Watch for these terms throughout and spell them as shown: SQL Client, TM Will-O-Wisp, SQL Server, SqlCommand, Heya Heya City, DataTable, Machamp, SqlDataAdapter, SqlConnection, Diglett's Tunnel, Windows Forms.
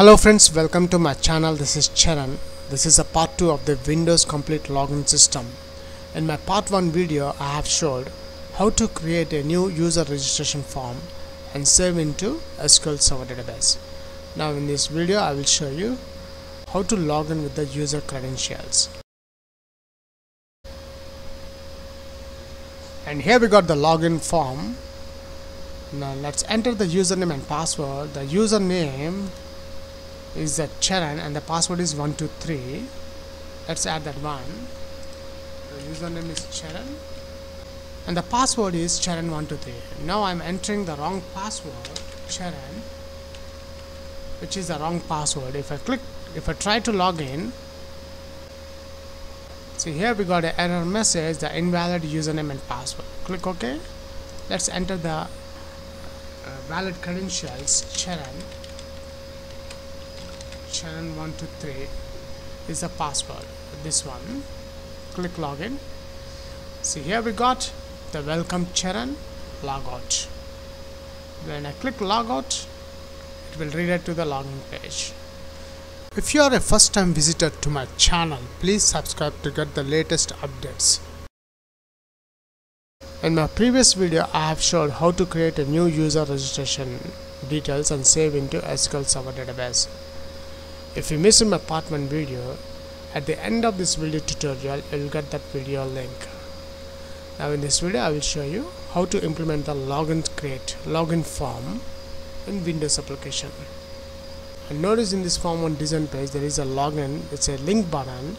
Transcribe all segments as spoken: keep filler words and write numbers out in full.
Hello friends, welcome to my channel. This is Charan. This is a part two of the Windows complete login system. In my part one video, I have showed how to create a new user registration form and save into S Q L Server database. Now in this video, I will show you how to log in with the user credentials. And here we got the login form. Now let's enter the username and password. The username is that Charan and the password is one two three. Let's add that one. The username is Charan and the password is Charan one two three. Now I'm entering the wrong password, Charan, which is the wrong password. If I click, if I try to log in, see here we got an error message, the invalid username and password. Click OK. Let's enter the uh, valid credentials, Charan. Charan one two three is the password. This one. Click login. See here we got the welcome Charan logout. When I click logout, it will redirect to the login page. If you are a first time visitor to my channel, please subscribe to get the latest updates. In my previous video, I have showed how to create a new user registration details and save into S Q L Server database. If you missed my part one video, at the end of this video tutorial, you will get that video link. Now in this video, I will show you how to implement the login create login form in Windows application. And notice in this form one design page, there is a login, it's a link button.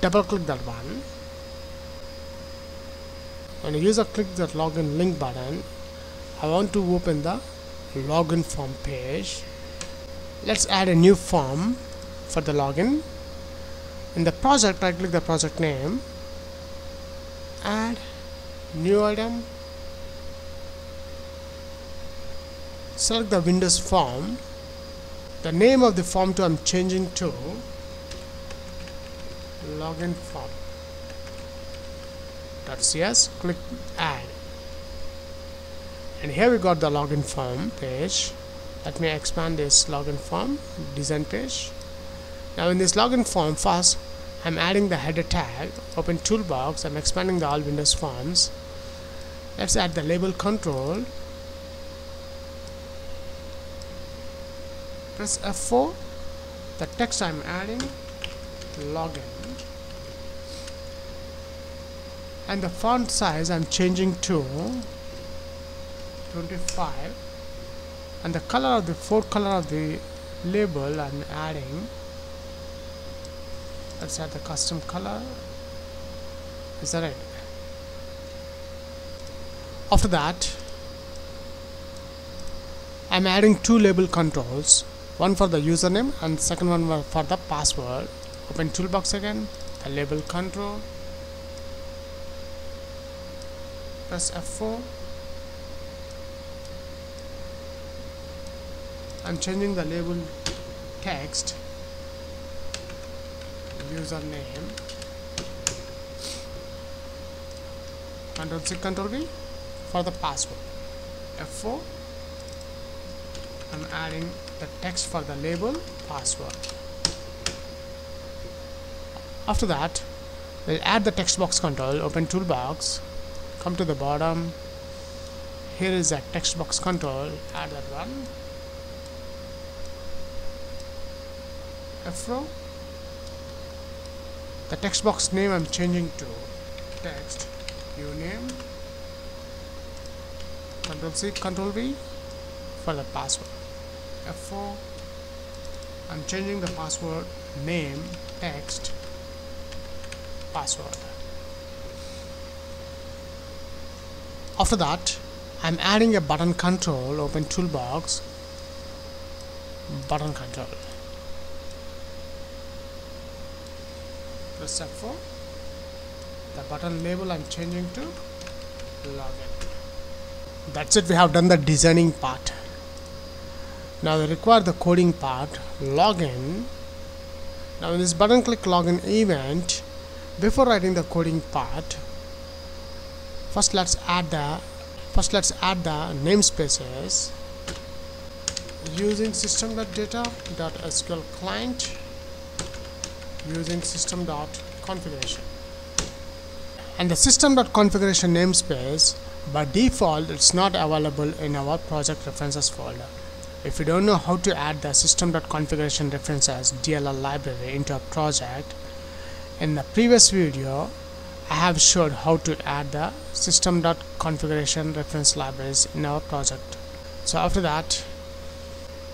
Double click that one. When a user clicks that login link button, I want to open the login form page. Let's add a new form for the login. In the project, I click the project name, add new item, select the Windows form, the name of the form to I'm changing to login form. .cs, click add. And here we got the login form page. Let me expand this login form design page. Now in this login form, first I'm adding the header tag, open toolbox, I'm expanding the all Windows forms. Let's add the label control. Press F four. The text I'm adding, login. And the font size I'm changing to twenty-five. And the color of the fourth color of the label I'm adding, let's add the custom color. Is that right? After that, I'm adding two label controls, one for the username and second one for the password. Open toolbox again, the label control, press F four. I'm changing the label text, username, Ctrl-C, Ctrl-V for the password. F four, I'm adding the text for the label password. After that, we'll add the text box control, open toolbox, come to the bottom, here is a text box control, add that one. F four. The text box name I'm changing to text uname, Ctrl-C, Ctrl-V for the password. F four. I'm changing the password name, text, password. After that, I'm adding a button control, open toolbox, button control. Press F four. The button label I'm changing to login. That's it, we have done the designing part. Now we require the coding part, login. Now in this button click login event, before writing the coding part, first let's add the first let's add the namespaces. using system.data.sqlClient, using system.configuration. And the system.configuration namespace, by default, it's not available in our project references folder. If you don't know how to add the system.configuration references D L L library into a project, in the previous video I have showed how to add the system.configuration reference libraries in our project. So after that,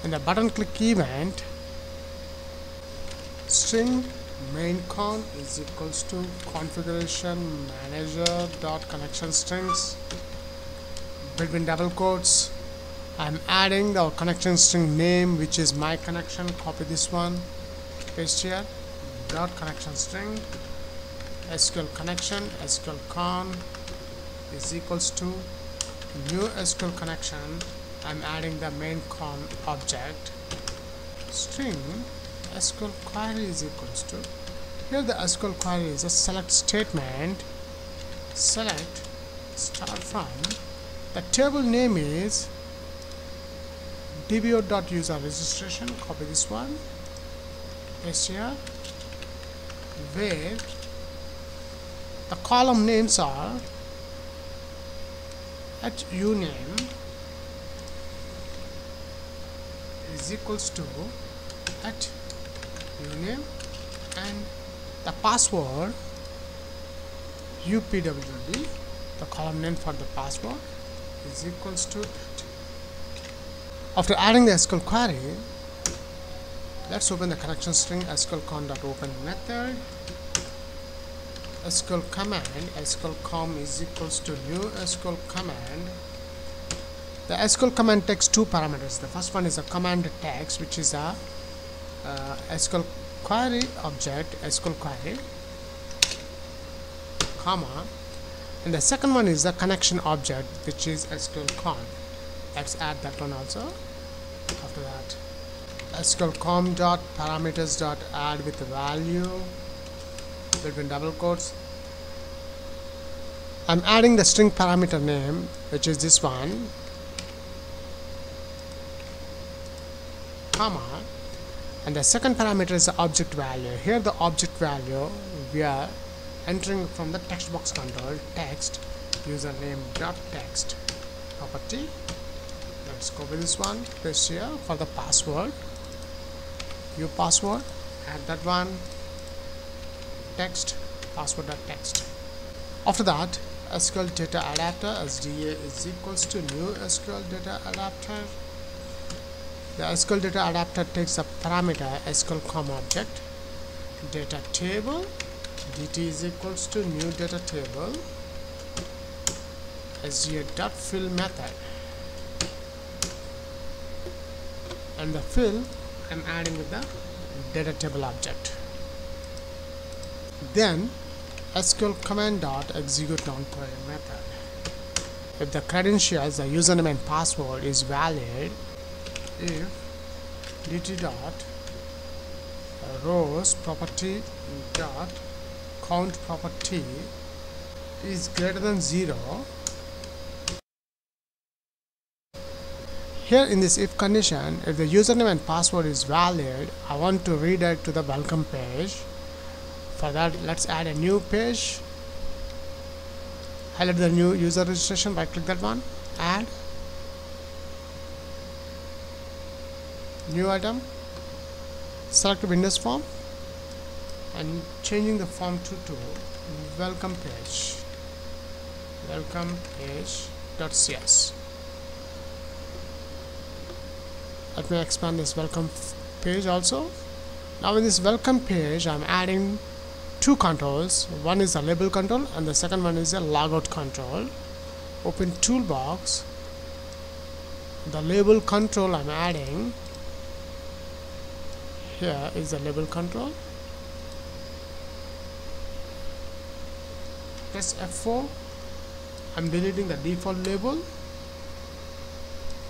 in the button click event, string main.conf is equals to configuration manager dot connection strings. Between double quotes, I'm adding the connection string name, which is my connection. Copy this one, paste here. Dot connection string S Q L connection SqlCon is equals to new S Q L connection. I'm adding the main con object string. S Q L query is equals to, here the S Q L query is a select statement. Select star from, the table name is dbo.user registration. Copy this one, paste here, where the column names are at uname is equals to at uname, and the password upwd, the column name for the password is equals to it. After adding the S Q L query, let's open the connection string SqlCommand.open method. S Q L command SqlComm is equals to new S Q L command. The S Q L command takes two parameters. The first one is a command text, which is a Uh, S Q L query object, S Q L query, comma, and the second one is the connection object, which is SQLCon. Let's add that one also. After that, SQLCon dot parameters dot add with value, between double quotes, I'm adding the string parameter name, which is this one, comma. And the second parameter is the object value. Here the object value we are entering from the text box control, text username dot text property. Let's copy this one, paste here for the password, your password, add that one, text password dot text. After that, S Q L data adapter S D A is equals to new S Q L data adapter. The S Q L data adapter takes a parameter SQLComm object. Data table dt is equals to new data table S D A.fill method, and the fill I'm adding with the data table object. Then S Q L command dot execute non-query method. If the credentials, the username and password is valid, if dt dot rows property dot count property is greater than zero. Here in this if condition, if the username and password is valid, I want to redirect to the welcome page. For that, let's add a new page. Highlight the new user registration, right click that one, add new item, select Windows form, and changing the form to, to welcome page, welcome page.cs. Let me expand this welcome page also. Now in this welcome page, I'm adding two controls. One is the label control, and the second one is the logout control. Open toolbox. The label control I'm adding. Here is the label control. Press F four. I'm deleting the default label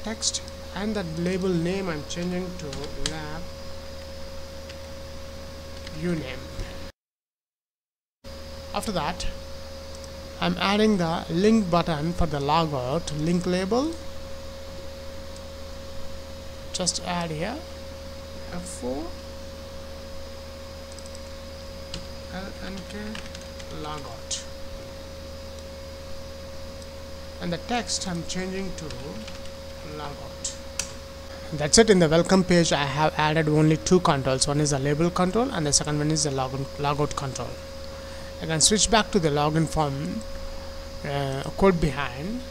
text, and the label name I'm changing to lab uname. After that, I'm adding the link button for the logout link label. just add here F four, I'll enter logout, and the text I'm changing to logout. That's it. In the welcome page I have added only two controls. One is the label control and the second one is the login logout control. I can switch back to the login form uh, code behind.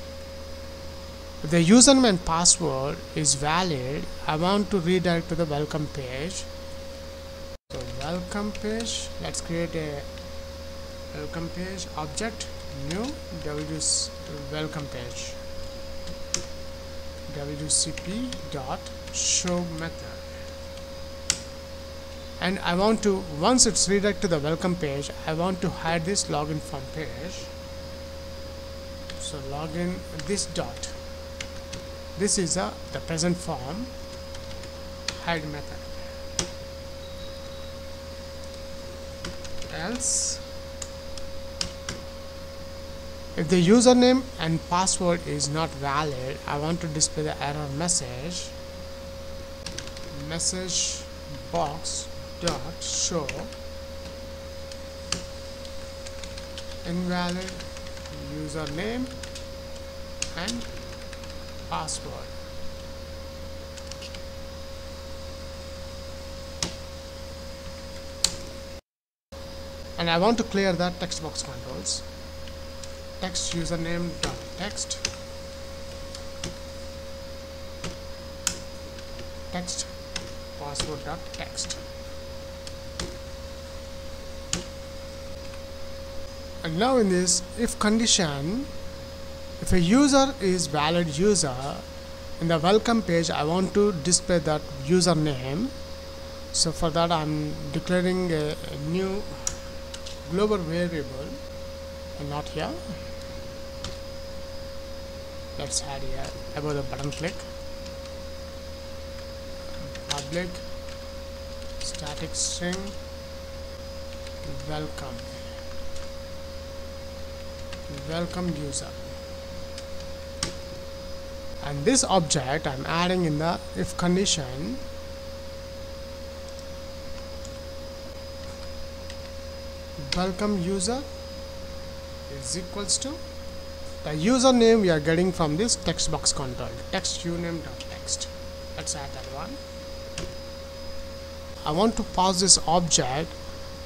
If the username and password is valid, I want to redirect to the welcome page. So welcome page, let's create a welcome page object, new W C welcome page, W C P dot show method, and I want to, once it's redirected to the welcome page, I want to hide this login form page. So login this dot, this is a the present form hide method, else if the username and password is not valid, I want to display the error message, message box dot show invalid username and password. And I want to clear that text box controls. Text username dot text, text password dot text. And now in this if condition, if a user is valid user, in the welcome page I want to display that username. So for that I'm declaring a, a new global variable, and not here, let's add here above the button click, public static string welcome welcome user. And this object I'm adding in the if condition, welcome user is equals to the username we are getting from this text box control, text uname dot text. Let's add that one. I want to pass this object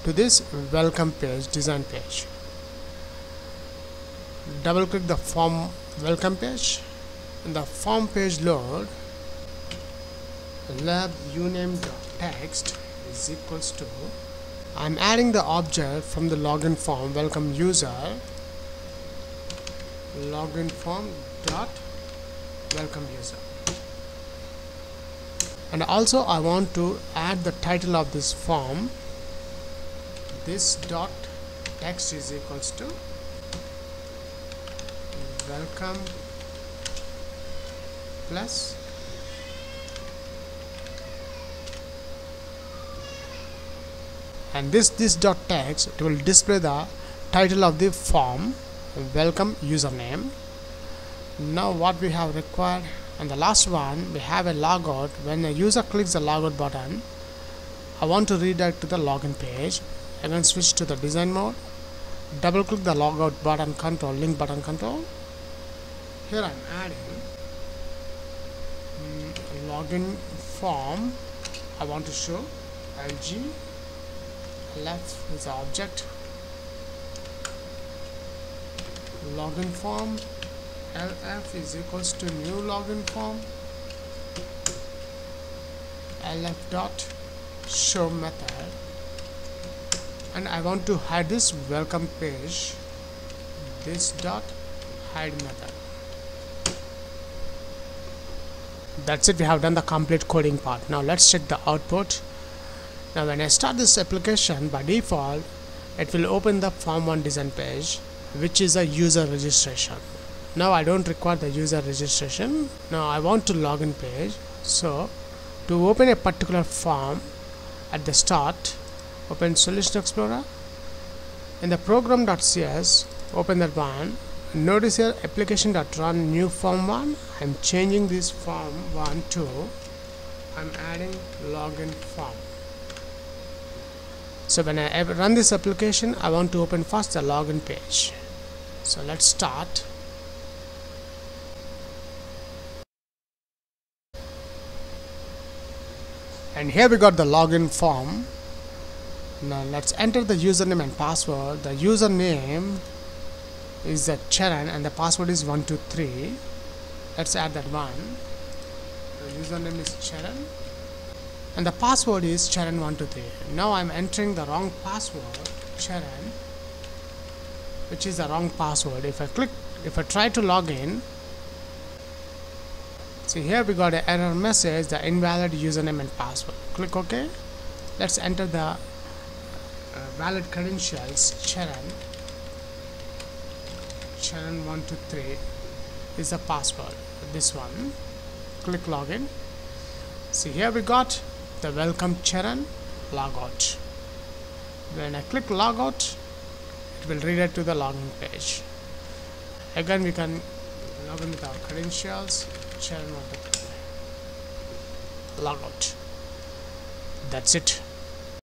to this welcome page design page. Double click the form welcome page, in the form page load lab uname dot text is equals to, I'm adding the object from the login form welcome user, login form dot welcome user. And also I want to add the title of this form, this dot text is equals to welcome plus and this this dot text, it will display the title of the form welcome username. Now what we have required, and the last one, we have a logout. When a user clicks the logout button, I want to redirect to the login page. Again switch to the design mode, double click the logout button control, link button control. Here I'm adding mm, login form, I want to show L G, left is the object, login form L F is equals to new login form L F dot show method, and I want to hide this welcome page, this dot hide method. That's it, we have done the complete coding part. Now let's check the output. Now when I start this application, by default it will open the form one design page, which is a user registration. Now I don't require the user registration. Now I want to login page. So to open a particular form, at the start open Solution Explorer, in the program.cs open that one. Notice here application.run new form one, I'm changing this form one to I'm adding login form. So when I run this application, I want to open first the login page. So let's start. And here we got the login form. Now let's enter the username and password. The username is the Charan and the password is one two three. Let's add that one. The username is Charan and the password is Charan one two three. Now I'm entering the wrong password, Charan, which is the wrong password. If I click, if I try to log in, see here we got an error message, the invalid username and password. Click OK. Let's enter the uh, valid credentials, Charan. Charan one two three is the password. This one. Click login. See here we got the welcome Charan logout. When I click logout, it will redirect to the login page. Again, we can log in with our credentials, Charan one two three, logout. That's it.